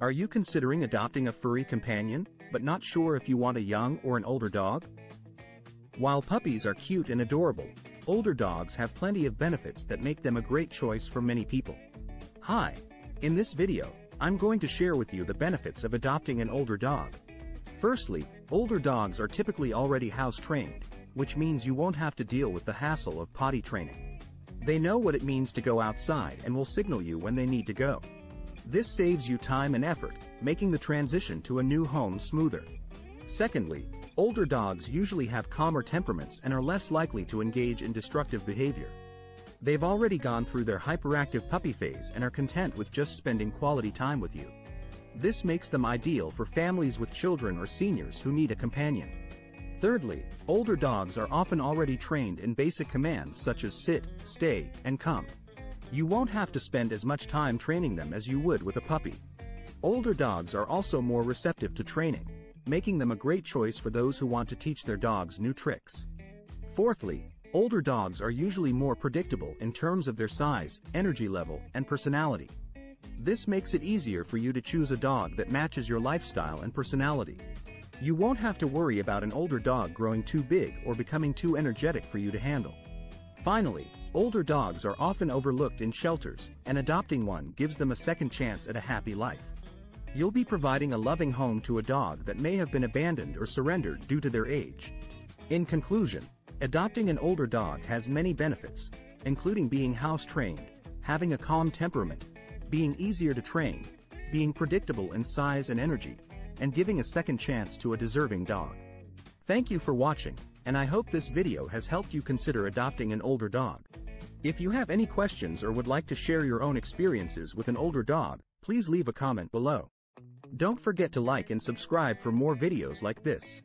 Are you considering adopting a furry companion, but not sure if you want a young or an older dog? While puppies are cute and adorable, older dogs have plenty of benefits that make them a great choice for many people. Hi! In this video, I'm going to share with you the benefits of adopting an older dog. Firstly, older dogs are typically already house-trained, which means you won't have to deal with the hassle of potty training. They know what it means to go outside and will signal you when they need to go. This saves you time and effort, making the transition to a new home smoother. Secondly, older dogs usually have calmer temperaments and are less likely to engage in destructive behavior. They've already gone through their hyperactive puppy phase and are content with just spending quality time with you. This makes them ideal for families with children or seniors who need a companion. Thirdly, older dogs are often already trained in basic commands such as sit, stay, and come. You won't have to spend as much time training them as you would with a puppy. Older dogs are also more receptive to training, making them a great choice for those who want to teach their dogs new tricks. Fourthly, older dogs are usually more predictable in terms of their size, energy level, and personality. This makes it easier for you to choose a dog that matches your lifestyle and personality. You won't have to worry about an older dog growing too big or becoming too energetic for you to handle. Finally, older dogs are often overlooked in shelters, and adopting one gives them a second chance at a happy life. You'll be providing a loving home to a dog that may have been abandoned or surrendered due to their age. In conclusion, adopting an older dog has many benefits, including being house-trained, having a calm temperament, being easier to train, being predictable in size and energy, and giving a second chance to a deserving dog. Thank you for watching, and I hope this video has helped you consider adopting an older dog. If you have any questions or would like to share your own experiences with an older dog, please leave a comment below. Don't forget to like and subscribe for more videos like this.